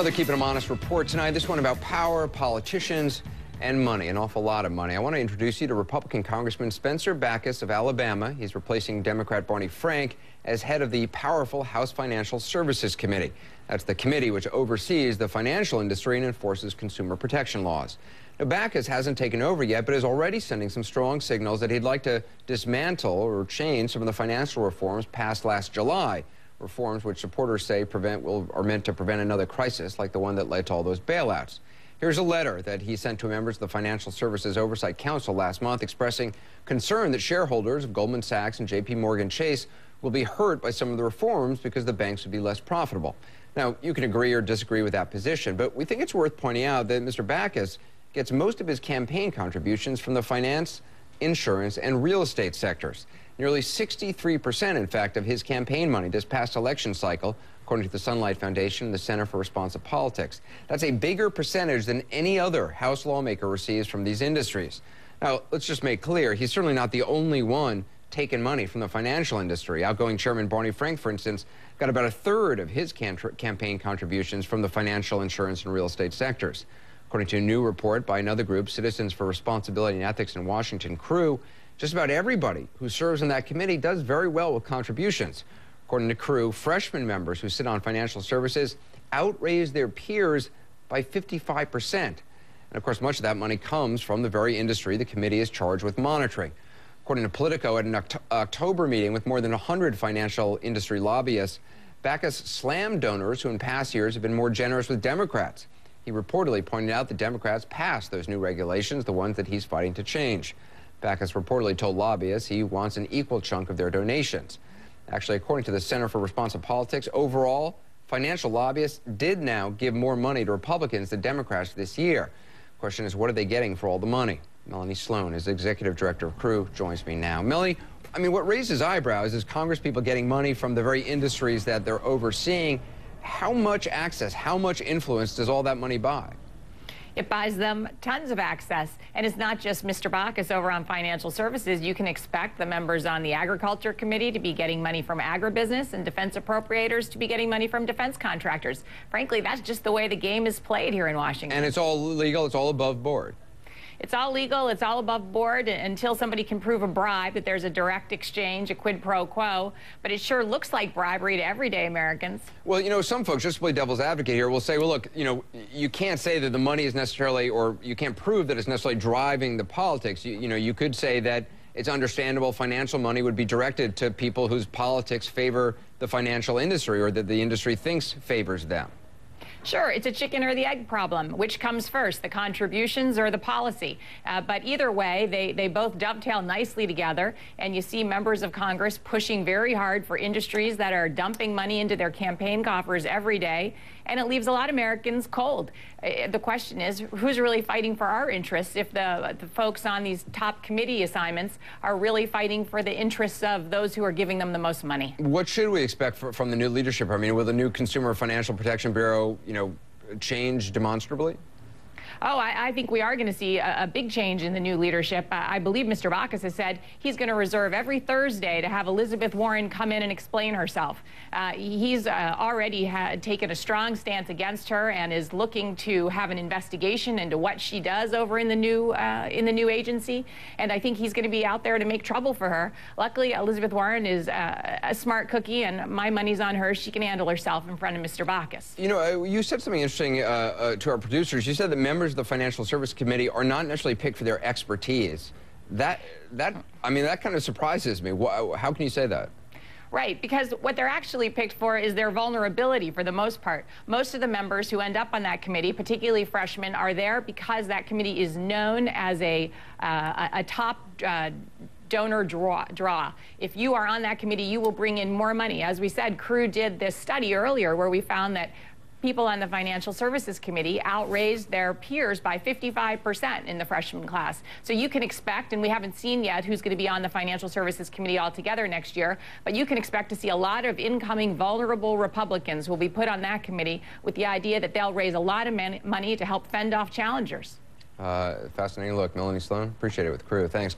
another Keeping Them Honest report tonight, this one about power, politicians, and money, an awful lot of money. I want to introduce you to Republican Congressman Spencer Bachus of Alabama. He's replacing Democrat Barney Frank as head of the powerful House Financial Services Committee. That's the committee which oversees the financial industry and enforces consumer protection laws. Now, Bachus hasn't taken over yet, but is already sending some strong signals that he'd like to dismantle or change some of the financial reforms passed last July. Reforms which supporters say are meant to prevent another crisis like the one that led to all those bailouts. Here's a letter that he sent to members of the Financial Services Oversight Council last month expressing concern that shareholders of Goldman Sachs and JP Morgan Chase will be hurt by some of the reforms because the banks would be less profitable. Now, you can agree or disagree with that position, but we think it's worth pointing out that Mr. Bachus gets most of his campaign contributions from the finance, insurance, and real estate sectors. Nearly 63%, in fact, of his campaign money this past election cycle, according to the Sunlight Foundation and the Center for Responsive Politics. That's a bigger percentage than any other House lawmaker receives from these industries. Now, let's just make clear, he's certainly not the only one taking money from the financial industry. Outgoing Chairman Barney Frank, for instance, got about a third of his campaign contributions from the financial, insurance, and real estate sectors. According to a new report by another group, Citizens for Responsibility and Ethics in Washington, CREW, just about everybody who serves in that committee does very well with contributions. According to CREW, freshman members who sit on financial services outraise their peers by 55%. And of course, much of that money comes from the very industry the committee is charged with monitoring. According to Politico, at an October meeting with more than 100 financial industry lobbyists, Bachus slammed donors who in past years have been more generous with Democrats. He reportedly pointed out that Democrats passed those new regulations, the ones that he's fighting to change. Bachus reportedly told lobbyists he wants an equal chunk of their donations. Actually, according to the Center for Responsive Politics, overall, financial lobbyists did now give more money to Republicans than Democrats this year. The question is, what are they getting for all the money? Melanie Sloan, as executive director of CREW, joins me now. Melanie, I mean, what raises eyebrows is congresspeople getting money from the very industries that they're overseeing. How much access, how much influence does all that money buy? It buys them tons of access. And it's not just Mr. Bachus over on financial services. You can expect the members on the agriculture committee to be getting money from agribusiness and defense appropriators to be getting money from defense contractors. Frankly, that's just the way the game is played here in Washington. And it's all legal, it's all above board. It's all legal, it's all above board until somebody can prove a bribe, that there's a direct exchange, a quid pro quo, but it sure looks like bribery to everyday Americans. Well, you know, some folks, just to play devil's advocate here, will say, well, look, you know, you can't say that the money is necessarily, or you can't prove that it's necessarily driving the politics. You know, you could say that it's understandable financial money would be directed to people whose politics favor the financial industry or that the industry thinks favors them. Sure, it's a chicken or the egg problem. Which comes first, the contributions or the policy? But either way, they both dovetail nicely together, and you see members of Congress pushing very hard for industries that are dumping money into their campaign coffers every day, and it leaves a lot of Americans cold. The question is, who's really fighting for our interests if the folks on these top committee assignments are really fighting for the interests of those who are giving them the most money? What should we expect from the new leadership? I mean, will the new Consumer Financial Protection Bureau, you know, change demonstrably? Oh, I think we are going to see a big change in the new leadership. I believe Mr. Bachus has said he's going to reserve every Thursday to have Elizabeth Warren come in and explain herself. He's already taken a strong stance against her and is looking to have an investigation into what she does over in the new agency. And I think he's going to be out there to make trouble for her. Luckily, Elizabeth Warren is a smart cookie, and my money's on her. She can handle herself in front of Mr. Bachus. You know, you said something interesting to our producers. You said that members of the Financial Services Committee are not necessarily picked for their expertise. That kind of surprises me. How can you say that? Right, because what they're actually picked for is their vulnerability for the most part. Most of the members who end up on that committee, particularly freshmen, are there because that committee is known as a top donor draw. If you are on that committee, you will bring in more money. As we said, CREW did this study earlier where we found that people on the Financial Services Committee outraised their peers by 55% in the freshman class. So you can expect, and we haven't seen yet who's going to be on the Financial Services Committee altogether next year, but you can expect to see a lot of incoming vulnerable Republicans will be put on that committee with the idea that they'll raise a lot of money to help fend off challengers. Fascinating look. Melanie Sloan, appreciate it with CREW. Thanks.